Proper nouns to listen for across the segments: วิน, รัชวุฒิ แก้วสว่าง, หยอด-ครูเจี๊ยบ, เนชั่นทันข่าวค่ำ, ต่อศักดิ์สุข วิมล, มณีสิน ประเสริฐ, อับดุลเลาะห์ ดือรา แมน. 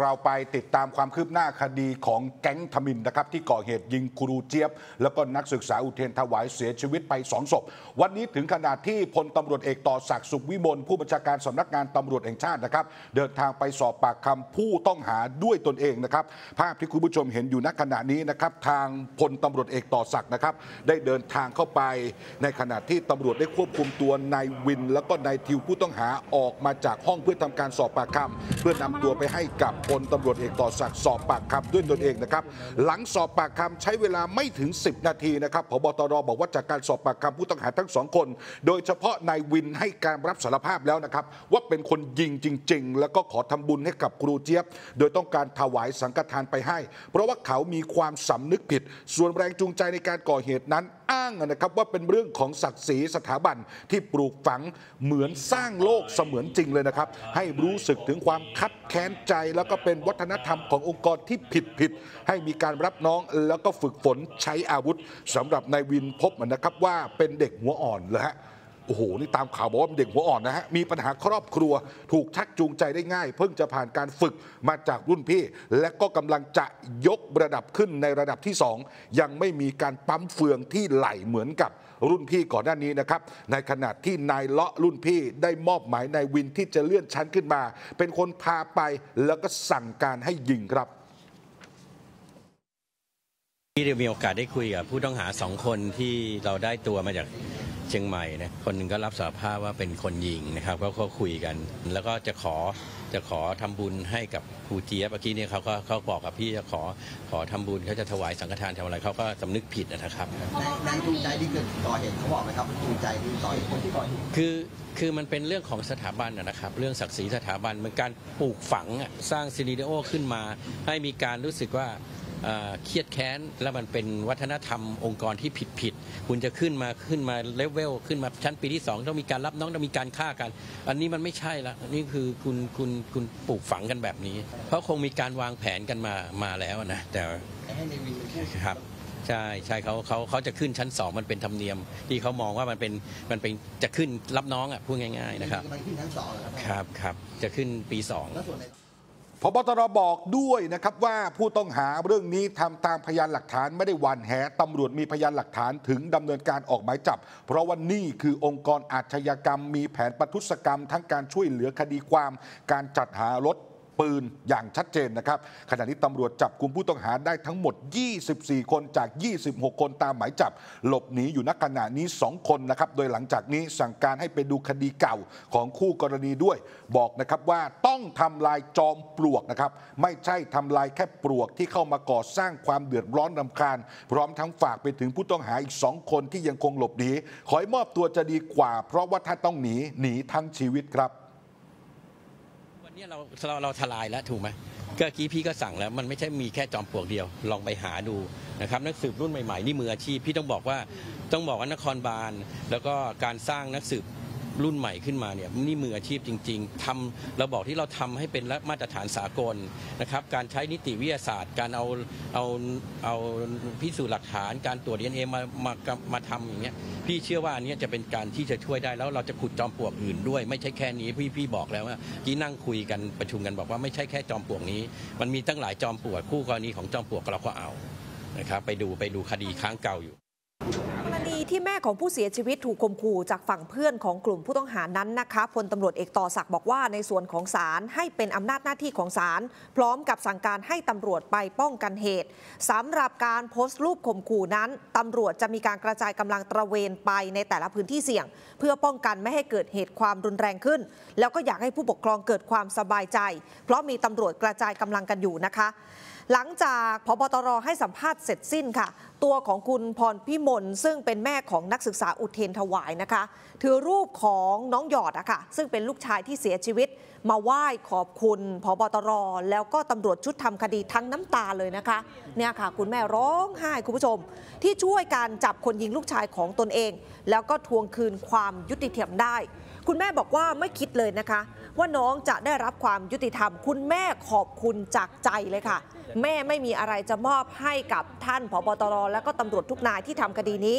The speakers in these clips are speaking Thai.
เราไปติดตามความคืบหน้าคดีของแก๊งทมิฬนะครับที่ก่อเหตุยิงครูเจี๊ยบแล้วก็นักศึกษาอุเทรนถวายเสียชีวิตไป2 ศพวันนี้ถึงขนาดที่พลตำรวจเอกต่อศักดิ์สุขวิมลผู้บัญชาการสำนักงานตำรวจแห่งชาตินะครับเดินทางไปสอบปากคำผู้ต้องหาด้วยตนเองนะครับภาพที่คุณผู้ชมเห็นอยู่ณขณะนี้นะครับทางพลตำรวจเอกต่อศักดิ์นะครับได้เดินทางเข้าไปในขณะที่ตำรวจได้ควบคุมตัวนายวินแล้วก็นายทิวผู้ต้องหาออกมาจากห้องเพื่อทำการสอบปากคำเพื่อนำตัวไปให้กับพลตำรวจเอกต่อศักดิ์สอบปากคำด้วยตนเองนะครับหลังสอบปากคำใช้เวลาไม่ถึง10นาทีนะครับผบ.ตร.บอกว่าจากการสอบปากคำผู้ต้องหาทั้ง2 คนโดยเฉพาะนายวินให้การรับสารภาพแล้วนะครับว่าเป็นคนยิงจริงๆแล้วก็ขอทำบุญให้กับครูเจี๊ยบโดยต้องการถวายสังฆทานไปให้เพราะว่าเขามีความสำนึกผิดส่วนแรงจูงใจในการก่อเหตุนั้นอ้างนะครับว่าเป็นเรื่องของศักดิ์ศรีสถาบันที่ปลูกฝังเหมือนสร้างโลกเสมือนจริงเลยนะครับให้รู้สึกถึงความคับแค้นใจแล้วก็เป็นวัฒนธรรมขององค์กรที่ผิดให้มีการรับน้องแล้วก็ฝึกฝนใช้อาวุธสำหรับนายวินพบนะครับว่าเป็นเด็กหัวอ่อนเลยฮะโอ้โหนี่ตามข่าวบอกว่าเป็นเด็กหัวอ่อนนะฮะมีปัญหาครอบครัวถูกชักจูงใจได้ง่ายเพิ่งจะผ่านการฝึกมาจากรุ่นพี่และก็กำลังจะยกระดับขึ้นในระดับที่2ยังไม่มีการปั๊มเฟืองที่ไหลเหมือนกับรุ่นพี่ก่อนหน้านี้นะครับในขณะที่นายเลาะรุ่นพี่ได้มอบหมายนายวินที่จะเลื่อนชั้นขึ้นมาเป็นคนพาไปแล้วก็สั่งการให้ยิงครับที่เรามีโอกาสได้คุยกับผู้ต้องหา2 คนที่เราได้ตัวมาจากเชียงใหม่นะคนหนึ่งก็รับสารภาพว่าเป็นคนยิงนะครับก็คุยกันแล้วก็จะขอทำบุญให้กับครูเจี๊ยบเมื่อกี้เนี่ยเขาบอกกับพี่จะขอทำบุญเขาจะถวายสังฆทานทำอะไรเขาก็สำนึกผิดนะครับในจูงใจที่เกิดก่อเหตุเขาบอกไหมครับจูงใจที่ต่อยคนที่ก่อเหตุคือมันเป็นเรื่องของสถาบันนะครับเรื่องศักดิ์ศรีสถาบันมันการปลูกฝังสร้างซีนิโอขึ้นมาให้มีการรู้สึกว่าเครียดแค้นแล้วมันเป็นวัฒนธรรมองค์กรที่ผิดคุณจะขึ้นมาเลเวลขึ้นมาชั้นปีที่2ต้องมีการรับน้องต้องมีการฆ่ากันอันนี้มันไม่ใช่ละนี่คือคุณปลูกฝังกันแบบนี้เพราะคงมีการวางแผนกันมาแล้วนะแต่ครับใช่เขาจะขึ้นชั้น2มันเป็นธรรมเนียมที่เขามองว่ามันเป็นจะขึ้นรับน้องพูดง่ายๆนะครับขึ้นชั้น2ครับจะขึ้นปี2ผบ.ตร.บอกด้วยนะครับว่าผู้ต้องหาเรื่องนี้ทำตามพยานหลักฐานไม่ได้หวั่นแหตำรวจมีพยานหลักฐานถึงดำเนินการออกหมายจับเพราะว่านี่คือองค์กรอาชญากรรมมีแผนประทุษกรรมทั้งการช่วยเหลือคดีความการจัดหารถปืนอย่างชัดเจนนะครับขณะนี้ตำรวจจับกุมผู้ต้องหาได้ทั้งหมด24 คนจาก26 คนตามหมายจับหลบหนีอยู่ณขณะนี้2 คนนะครับโดยหลังจากนี้สั่งการให้ไปดูคดีเก่าของคู่กรณีด้วยบอกนะครับว่าต้องทำลายจอมปลวกนะครับไม่ใช่ทำลายแค่ปลวกที่เข้ามาก่อสร้างความเดือดร้อนรำคาญพร้อมทั้งฝากไปถึงผู้ต้องหาอีก2 คนที่ยังคงหลบหนีขอให้มอบตัวจะดีกว่าเพราะว่าถ้าต้องหนีทั้งชีวิตครับเราทลายแล้วถูกไหมก็กี้พี่ก็สั่งแล้วมันไม่ใช่มีแค่จอมปลวกเดียวลองไปหาดูนะครับนักสืบรุ่นใหม่ๆนี่มืออาชีพพี่ต้องบอกว่านครบาลแล้วก็การสร้างนักสืบรุ่นใหม่ขึ้นมาเนี่ยนี่มืออาชีพจริงๆทำเราบอกที่เราทำให้เป็นมาตรฐานสากลนะครับการใช้นิติวิทยาศาสตร์การเอาพิสูจน์หลักฐานการตรวจ DNA มาทำอย่างเงี้ยพี่เชื่อว่าอันนี้จะเป็นการที่จะช่วยได้แล้วเราจะขุดจอมปลวกอื่นด้วยไม่ใช่แค่นี้พี่บอกแล้วว่าที่นั่งคุยกันประชุมกันบอกว่าไม่ใช่แค่จอมปลวกนี้มันมีตั้งหลายจอมปลวกคู่กรณีของจอมปลวกเราก็เอานะครับไปดูคดีค้างเก่าอยู่กรณีที่แม่ของผู้เสียชีวิตถูกข่มขู่จากฝั่งเพื่อนของกลุ่มผู้ต้องหานั้นนะคะพลตำรวจเอกต่อศักดิ์บอกว่าในส่วนของศาลให้เป็นอำนาจหน้าที่ของศาลพร้อมกับสั่งการให้ตำรวจไปป้องกันเหตุสำหรับการโพสต์รูปข่มขู่นั้นตำรวจจะมีการกระจายกำลังตระเวนไปในแต่ละพื้นที่เสี่ยงเพื่อป้องกันไม่ให้เกิดเหตุความรุนแรงขึ้นแล้วก็อยากให้ผู้ปกครองเกิดความสบายใจเพราะมีตำรวจกระจายกำลังกันอยู่นะคะหลังจากผบ.ตร.ให้สัมภาษณ์เสร็จสิ้นค่ะตัวของคุณพรพิมลซึ่งเป็นแม่ของนักศึกษาอุเทรนถวายนะคะถือรูปของน้องหยอดนะคะซึ่งเป็นลูกชายที่เสียชีวิตมาไหว้ขอบคุณผบ.ตร.แล้วก็ตำรวจชุดทำคดีทั้งน้ำตาเลยนะคะเนี่ยค่ะคุณแม่ร้องไห้คุณผู้ชมที่ช่วยการจับคนยิงลูกชายของตนเองแล้วก็ทวงคืนความยุติธรรมได้คุณแม่บอกว่าไม่คิดเลยนะคะว่าน้องจะได้รับความยุติธรรมคุณแม่ขอบคุณจากใจเลยค่ะแม่ไม่มีอะไรจะมอบให้กับท่านผบ.ตร.และก็ตำรวจทุกนายที่ทำคดีนี้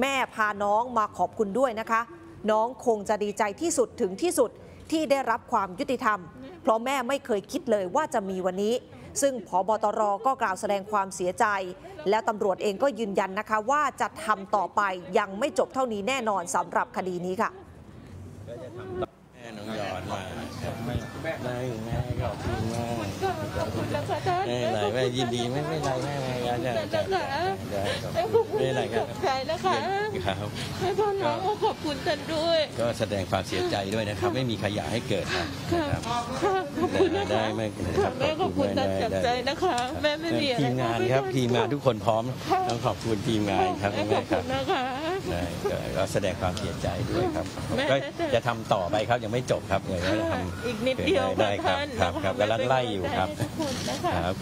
แม่พาน้องมาขอบคุณด้วยนะคะน้องคงจะดีใจที่สุดถึงที่สุดที่ได้รับความยุติธรรม เพราะแม่ไม่เคยคิดเลยว่าจะมีวันนี้ซึ่งผบตร.ก็กล่าวแสดงความเสียใจและตำรวจเองก็ยืนยันนะคะว่าจะทำต่อไปยังไม่จบเท่านี้แน่นอนสำหรับคดีนี้ค่ะน้องหยอดมาได้แม่ขอบคุณมากไม่ไรแม่ยินดีไม่ไรแม่ได้ขอบคุณใครนะคะแม่พ่อน้องขอบคุณท่านด้วยก็แสดงความเสียใจด้วยนะครับไม่มีใครอยากให้เกิดนะครับขอบคุณนะคะแม่ขอบคุณท่านจากใจนะคะแม่ไม่มีอะไรทีมงานครับทีมงานทุกคนพร้อมต้องขอบคุณทีมงานครับแม่ขอบคุณนะคะก็แสดงความเสียใจด้วยครับก็จะทำต่อไปครับยังไม่จบครับเลยนะอีกนิดเดียวได้ครับกำลังไล่อยู่ครับ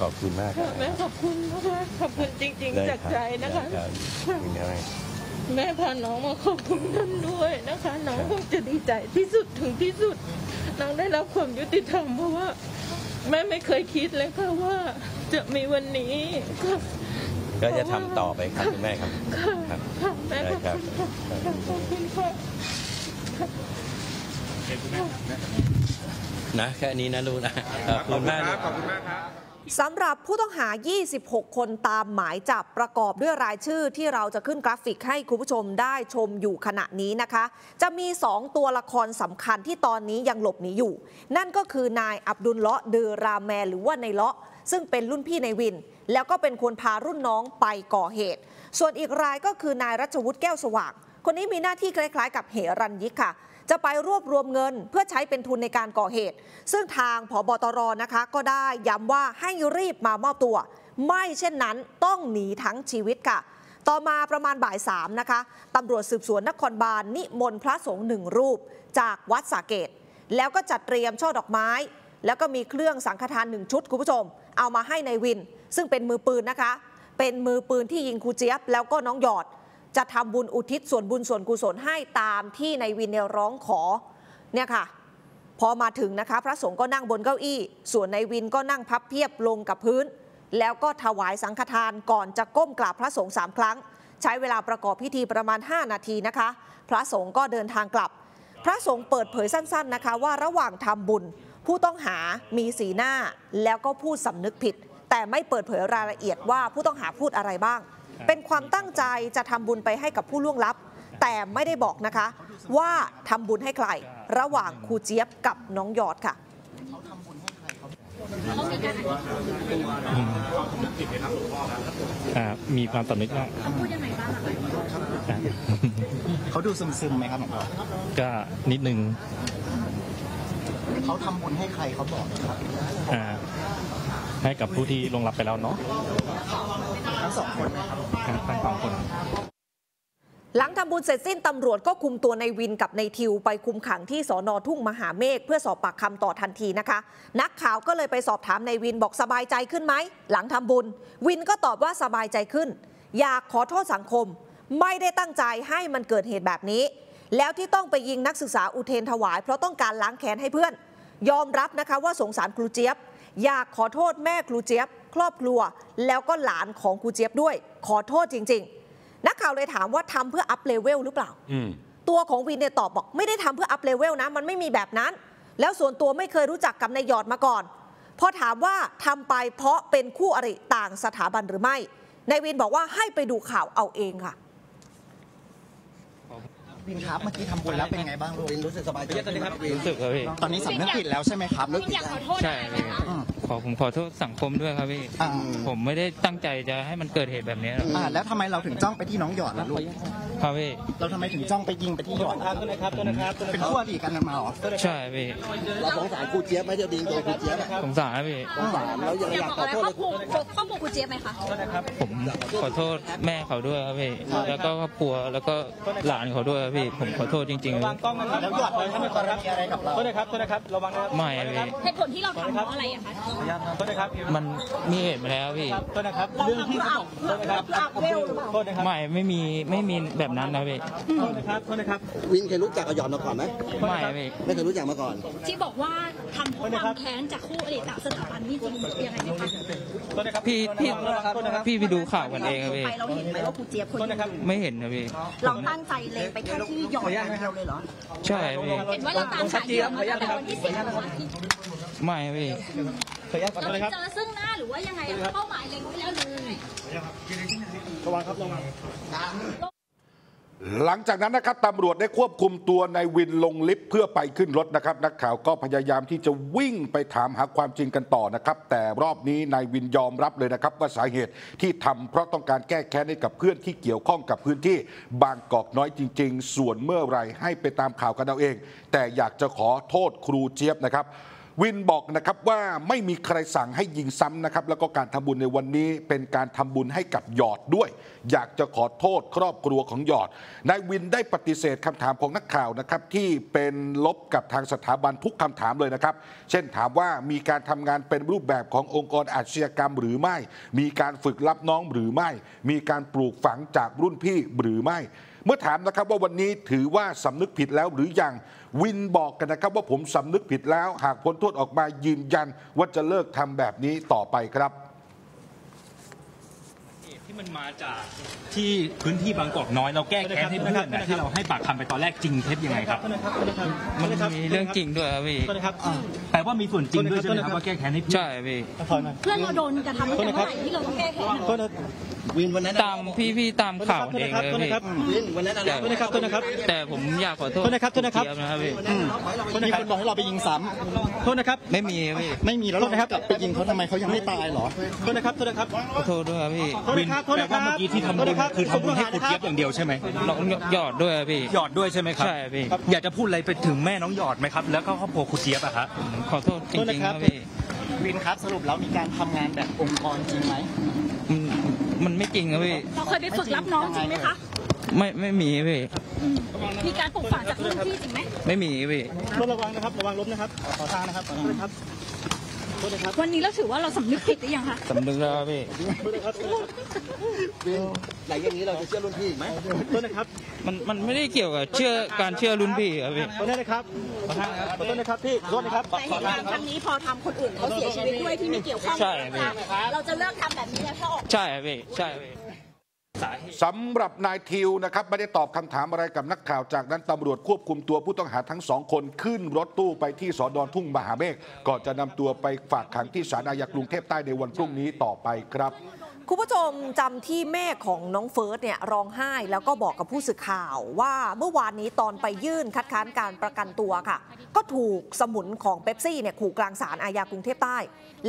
ขอบคุณมากครับแม่ขอบคุณนะคะขอบคุณจริงๆจากใจนะคะแม่พาน้องมาขอบคุณท่านด้วยนะคะน้องคงจะดีใจที่สุดถึงที่สุดน้องได้รับความยุติธรรมเพราะว่าแม่ไม่เคยคิดเลยค่ะว่าจะมีวันนี้ก็จะทำต่อไปครับคุณแม่ครับแม่ครับขอบคุณค่ะนะแค่นี้นะลูกนะขอบคุณมากครับขอบคุณมากครับสำหรับผู้ต้องหา26คนตามหมายจับประกอบด้วยรายชื่อที่เราจะขึ้นกราฟิกให้คุณผู้ชมได้ชมอยู่ขณะนี้นะคะจะมี2ตัวละครสำคัญที่ตอนนี้ยังหลบหนีอยู่นั่นก็คือนายอับดุลเลาะห์ดือราแมนหรือว่านายเลาะซึ่งเป็นรุ่นพี่ในวินแล้วก็เป็นคนพารุ่นน้องไปก่อเหตุส่วนอีกรายก็คือนายรัชวุฒิแก้วสว่างคนนี้มีหน้าที่คล้ายๆกับเหรัญยิกค่ะจะไปรวบรวมเงินเพื่อใช้เป็นทุนในการก่อเหตุซึ่งทางผบตร.นะคะก็ได้ย้ำว่าให้รีบมามอบตัวไม่เช่นนั้นต้องหนีทั้งชีวิตค่ะต่อมาประมาณบ่ายสามนะคะตำรวจสืบสวนนครบาลนิมนต์พระสงฆ์1รูปจากวัดสาเกตแล้วก็จัดเตรียมช่อดอกไม้แล้วก็มีเครื่องสังฆทาน1ชุดคุณผู้ชมเอามาให้ในวินซึ่งเป็นมือปืนนะคะเป็นมือปืนที่ยิงครูเจี๊ยบแล้วก็น้องหยอดจะทำบุญอุทิศส่วนบุญส่วนกุศลให้ตามที่ในวินเนี่ยร้องขอเนี่ยค่ะพอมาถึงนะคะพระสงฆ์ก็นั่งบนเก้าอี้ส่วนในวินก็นั่งพับเพียบลงกับพื้นแล้วก็ถวายสังฆทานก่อนจะก้มกราบพระสงฆ์3ครั้งใช้เวลาประกอบพิธีประมาณ5นาทีนะคะพระสงฆ์ก็เดินทางกลับพระสงฆ์เปิดเผยสั้นๆนะคะว่าระหว่างทำบุญผู้ต้องหามีสีหน้าแล้วก็พูดสำนึกผิดแต่ไม่เปิดเผยรายละเอียดว่าผู้ต้องหาพูดอะไรบ้างเป็นความตั้งใจจะทำบุญไปให้กับผู้ล่วงลับแต่ไม่ได้บอกนะคะว่าทำบุญให้ใครระหว่างครูเจี๊ยบกับน้องหยอดค่ะมีความสำนึกว่าเขาพูดยังไงบ้างเขาดูซึมๆไหมครับหลวงพ่อก็นิดนึงเขาทำบุญให้ใครเขาบอกนะครับให้กับผู้ที่ลงรับไปแล้วเนาะทั้งสองคนหลังทำบุญเสร็จสิ้นตำรวจก็คุมตัวในวินกับในทิวไปคุมขังที่สน.ทุ่งมหาเมฆเพื่อสอบปากคำต่อทันทีนะคะนักข่าวก็เลยไปสอบถามในวินบอกสบายใจขึ้นไหมหลังทำบุญวินก็ตอบว่าสบายใจขึ้นอยากขอโทษสังคมไม่ได้ตั้งใจให้มันเกิดเหตุแบบนี้แล้วที่ต้องไปยิงนักศึกษาอุเทรนถวายเพราะต้องการล้างแค้นให้เพื่อนยอมรับนะคะว่าสงสารครูเจี๊ยบอยากขอโทษแม่ครูเจี๊ยบครอบครัวแล้วก็หลานของครูเจี๊ยบด้วยขอโทษจริงๆนักข่าวเลยถามว่าทำเพื่ออัพเลเวลหรือเปล่าตัวของวินเนี่ยตอบบอกไม่ได้ทำเพื่ออัพเลเวลนะมันไม่มีแบบนั้นแล้วส่วนตัวไม่เคยรู้จักกับนายหยอดมาก่อนพอถามว่าทำไปเพราะเป็นคู่อริต่างสถาบันหรือไม่นายวินบอกว่าให้ไปดูข่าวเอาเองค่ะวินครับเมื่อกี้ทำบุญแล้วเป็นไงบ้างลูกรู้สึกสบายใจไหมครับรู้สึกครับพี่ตอนนี้สำนึกผิดแล้วใช่ไหมครับรู้สึกอยากขอโทษใช่ผมขอโทษสังคมด้วยครับพี่ผมไม่ได้ตั้งใจจะให้มันเกิดเหตุแบบนี้แล้วทำไมเราถึงจ้องไปที่น้องหยอดล่ะลูกครับพี่เราทำไมถึงจ้องไปยิงไปที่หยอดเป็นคู่อริกันมาหรอใช่พี่เราสงสารครูเจี๊ยบไม่จะดีตัวครูเจี๊ยบสงสารพี่สงสารแล้วยังอยากขอโทษครูเจี๊ยบไหมคะผมขอโทษแม่เขาด้วยครับพี่แล้วก็ครอบครัวแล้วก็หลานเขาด้วยพี่ผมขอโทษจริงๆครับแล้วหยอดเลยถ้าไม่ขอรับอะไรกับเราโทษนะครับระวังนะครับไม่พี่เหตุผลที่เราทำเพราะอะไรอะคะมันมีเหตุมาแล้วพี่ต้นนะครับเรื่องที่ส่งต้นนะครับต้นนะครับไม่มีแบบนั้นนะพี่ต้นนะครับต้นนะครับวินเคยรู้จักกับหยอดมาก่อนไหมไม่พี่ไม่เคยรู้จักมาก่อนที่บอกว่าทำความแค้นจากคู่อริต่างสถาบันนี่จริงยังไงนะคะต้นนะครับพี่ไปดูข่าวกันเองครับพี่เราเห็นไหมว่าครูเจี๊ยบคนนี้ไม่เห็นนะพี่เราตั้งใจเลยไปแค่ที่หยอดอย่างเดียวเลยเหรอใช่พี่เห็นว่าเราตามหาเจี๊ยบมาตั้งแต่วันที่ 4 ไม่พี่เราจะเจอซึ่งหน้าหรือว่ายังไงเป้าหมายเล็งไว้แล้วหรือไงระวังครับระวังหลังจากนั้นนะครับตำรวจได้ควบคุมตัวนายวินลงลิฟต์เพื่อไปขึ้นรถนะครับนักข่าวก็พยายามที่จะวิ่งไปถามหาความจริงกันต่อนะครับแต่รอบนี้นายวินยอมรับเลยนะครับว่าสาเหตุที่ทำเพราะต้องการแก้แค้นให้กับเพื่อนที่เกี่ยวข้องกับพื้นที่บางกอกน้อยจริงๆส่วนเมื่อไหร่ให้ไปตามข่าวกันเอาเองแต่อยากจะขอโทษครูเจี๊ยบนะครับวินบอกนะครับว่าไม่มีใครสั่งให้ยิงซ้ำนะครับแล้วก็การทำบุญในวันนี้เป็นการทำบุญให้กับหยอดด้วยอยากจะขอโทษครอบครัวของหยอดนายวินได้ปฏิเสธคำถามของนักข่าวนะครับที่เป็นลบกับทางสถาบันทุกคำถามเลยนะครับเช่นถามว่ามีการทำงานเป็นรูปแบบขององค์กรอาชญากรรมหรือไม่มีการฝึกรับน้องหรือไม่มีการปลูกฝังจากรุ่นพี่หรือไม่เมื่อถามนะครับว่าวันนี้ถือว่าสำนึกผิดแล้วหรือยังวินบอกกันนะครับว่าผมสำนึกผิดแล้วหากพ้นโทษออกมายืนยันว่าจะเลิกทำแบบนี้ต่อไปครับที่มันมาจากที่พื้นที่บางกอกน้อยเราแก้แค้นให้เพื่อนนะที่เราให้ปากคำไปตอนแรกจริงเท็จยังไงครับมันมีเรื่องจริงด้วยพี่แต่ว่ามีส่วนจริงด้วยใช่ไหมครับว่าแก้แค้นให้เพื่อนใช่พี่เพื่อนเราโดนกระทำตั้งแต่เมื่อไหร่ที่เราต้องแก้แค้นวินวันนั้นตามพี่ตามข่าวเองเลยพี่วันนั้นนะครับแต่ผมอยากขอโทษนะครับพี่มีคนบอกให้เราไปยิงซ้ำโทษนะครับไม่มีแล้วนะครับไปยิงเขาทำไมเขายังไม่ตายหรอโทษนะครับขอโทษด้วยพี่แต่ว่าเมื่อกี้ที่ทำบุญคือทำบุญให้คุณเจี๊ยบอย่างเดียวใช่ไหมน้องหยอดด้วยพี่หยอดด้วยใช่ไหมครับใช่พี่อยากจะพูดอะไรไปถึงแม่น้องหยอดไหมครับแล้วก็ครอบครัวคุณเจี๊ยบอะครับขอโทษจริงๆครับพี่วินครับสรุปแล้วมีการทำงานแบบองค์กรจริงไหมมันไม่จริงครับพี่เราเคยไปฝึกรับน้องจริงไหมคะไม่มีพี่มีการปลูกฝังจากรุ่นพี่จริงไหมไม่มีพี่ระวังนะครับระวังล้มนะครับขอทางนะครับขอทางนะครับวันนี้เราถือว่าเราสำนึกผิดหรือยังคะสำนึกแล้วพี่หลังจากนี้เราจะเชื่อรุ่นพี่ไหมต้นนะครับมันไม่ได้เกี่ยวกับเชื่อการเชื่อรุ่นพี่ครับพี่ต้นนะครับต้นนะครับพี่ต้นนะครับแต่เหตุการณ์ครั้งนี้พอทำคนอื่นเขาเสียชีวิตด้วยที่ไม่เกี่ยวข้องเราจะเลิกทำแบบนี้แล้วถ้าออกใช่พี่ใช่พี่สำหรับนายทิวนะครับไม่ได้ตอบคำถามอะไรกับนักข่าวจากนั้นตำรวจควบคุมตัวผู้ต้องหาทั้งสองคนขึ้นรถตู้ไปที่สน.ทุ่งมหาเมฆก่อนจะนำตัวไปฝากขังที่ศาลอาญากรุงเทพใต้ในวันพรุ่งนี้ต่อไปครับคุณผู้ชมจำที่แม่ของน้องเฟิร์สเนี่ยร้องไห้แล้วก็บอกกับผู้สื่อข่าวว่าเมื่อวานนี้ตอนไปยื่นคัดค้านการประกันตัวค่ะก็ถูกสมุนของเป๊ปซี่เนี่ยขู่กลางศาลอาญากรุงเทพใต้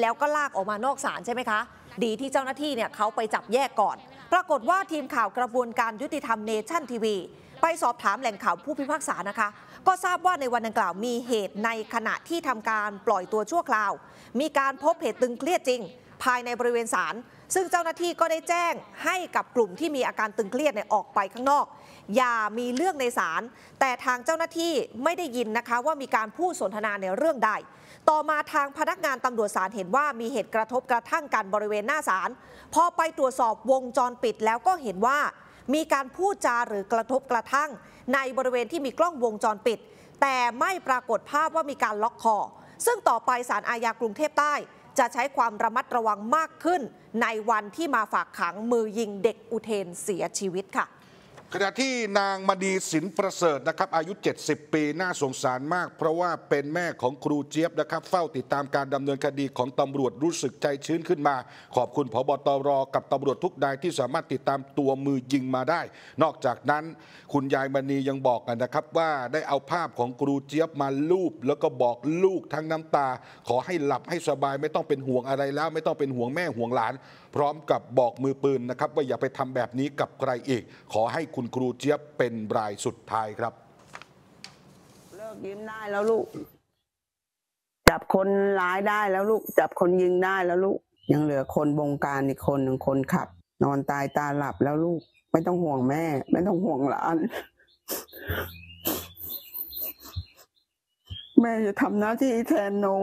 แล้วก็ลากออกมานอกศาลใช่ไหมคะดีที่เจ้าหน้าที่เนี่ยเขาไปจับแยกก่อนปรากฏว่าทีมข่าวกระบวนการยุติธรรมเนชั่นทีวีไปสอบถามแหล่งข่าวผู้พิพากษานะคะก็ทราบว่าในวันดังกล่าวมีเหตุในขณะที่ทำการปล่อยตัวชั่วคราวมีการพบเหตุตึงเครียดจริงภายในบริเวณศาลซึ่งเจ้าหน้าที่ก็ได้แจ้งให้กับกลุ่มที่มีอาการตึงเครียดออกไปข้างนอกอย่ามีเรื่องในศาลแต่ทางเจ้าหน้าที่ไม่ได้ยินนะคะว่ามีการพูดสนทนาในเรื่องใดต่อมาทางพนักงานตำรวจศาลเห็นว่ามีเหตุกระทบกระทั่งกันบริเวณหน้าศาลพอไปตรวจสอบวงจรปิดแล้วก็เห็นว่ามีการพูดจาหรือกระทบกระทั่งในบริเวณที่มีกล้องวงจรปิดแต่ไม่ปรากฏภาพว่ามีการล็อกคอซึ่งต่อไปศาลอาญากรุงเทพใต้จะใช้ความระมัดระวังมากขึ้นในวันที่มาฝากขังมือยิงเด็กอุเทนเสียชีวิตค่ะขณะที่นางมณีสินประเสริฐนะครับอายุ70ปีน่าสงสารมากเพราะว่าเป็นแม่ของครูเจี๊ยบนะครับเฝ้าติดตามการดำเนินคดีของตำรวจรู้สึกใจชื้นขึ้นมาขอบคุณผบ.ตร.กับตำรวจทุกนายที่สามารถติดตามตัวมือยิงมาได้นอกจากนั้นคุณยายมณียังบอกกันนะครับว่าได้เอาภาพของครูเจี๊ยบมาลูบแล้วก็บอกลูกทั้งน้ำตาขอให้หลับให้สบายไม่ต้องเป็นห่วงอะไรแล้วไม่ต้องเป็นห่วงแม่ห่วงหลานพร้อมกับบอกมือปืนนะครับว่าอย่าไปทำแบบนี้กับใครอีกขอให้คุณครูเจี๊ยบเป็นรายสุดท้ายครับเลิกยิ้มได้แล้วลูกจับคนร้ายได้แล้วลูกจับคนยิงได้แล้วลูกยังเหลือคนบงการอีกคนหนึ่งคนขับนอนตายตาหลับแล้วลูกไม่ต้องห่วงแม่ไม่ต้องห่วงหลานแม่จะทำหน้าที่แทนหนู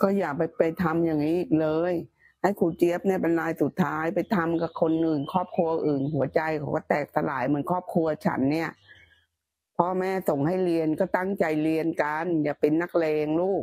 ก็อย่าไปทำอย่างนี้อีกเลยให้ครูเจี๊ยบเนี่ยเป็นรายสุดท้ายไปทำกับคนอื่นครอบครัวอื่นหัวใจเขาก็แตกสลายเหมือนครอบครัวฉันเนี่ยพ่อแม่ส่งให้เรียนก็ตั้งใจเรียนกันอย่าเป็นนักเลงลูก